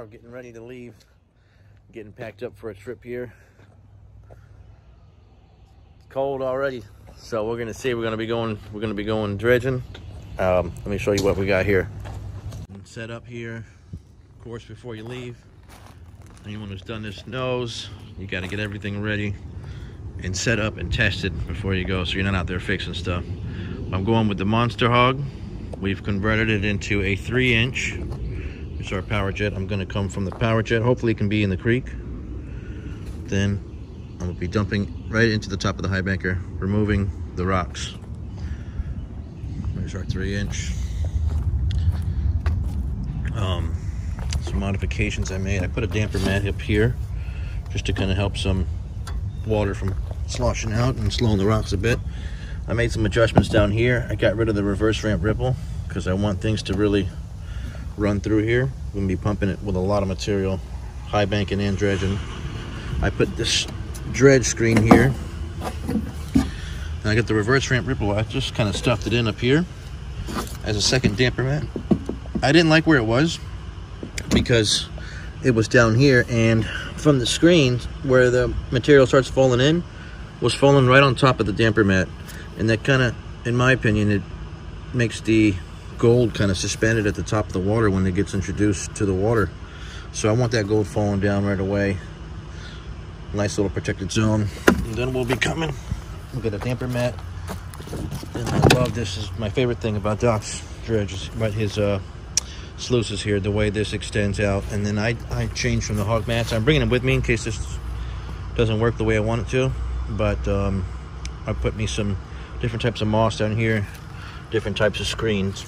tomorrow, getting ready to leave, getting packed up for a trip here. It's cold already, so we're gonna see. We're gonna be going dredging. Let me show you what we got here. Set up here, of course, before you leave. Anyone who's done this knows you got to get everything ready and set up and tested before you go, so you're not out there fixing stuff. I'm going with the Monster Hog. We've converted it into a 3-inch. It's our power jet. I'm going to come from the power jet. Hopefully it can be in the creek. Then I'm going to be dumping right into the top of the high banker, removing the rocks. There's our 3-inch. Some modifications I made. I put a damper mat up here just to kind of help some water from sloshing out and slowing the rocks a bit. I made some adjustments down here. I got rid of the reverse ramp ripple because I want things to really run through here. I'm going to be pumping it with a lot of material, high banking and dredging. I put this dredge screen here. And I got the reverse ramp ripple. I just kind of stuffed it in up here as a second damper mat. I didn't like where it was because it was down here, and from the screen where the material starts falling in was falling right on top of the damper mat, and that kind of, in my opinion, it makes the gold kind of suspended at the top of the water when it gets introduced to the water. So I want that gold falling down right away. Nice little protected zone. And then we'll be coming. We'll get a damper mat. And I love this. This is my favorite thing about Doc's dredge is right his sluices here, the way this extends out. And then I changed from the hog mats. I'm bringing them with me in case this doesn't work the way I want it to, but I put me some different types of moss down here, different types of screens.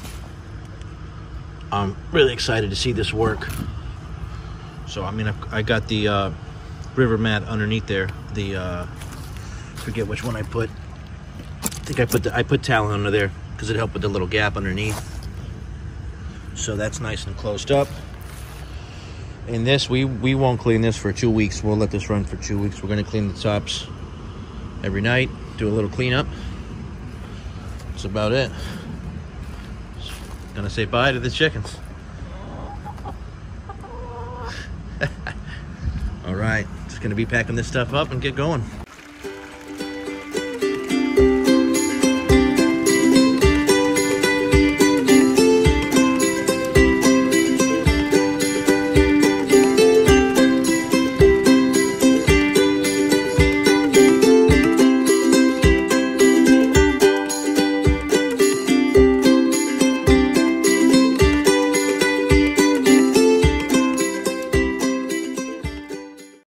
I'm really excited to see this work. So I mean, I got the river mat underneath there, the forget which one I put. I think I put talon under there because it helped with the little gap underneath. So that's nice and closed up. And this, we won't clean this for 2 weeks. We'll let this run for 2 weeks. We're going to clean the tops every night, do a little cleanup. That's about it. Gonna say bye to the chickens. All right, just gonna be packing this stuff up and get going.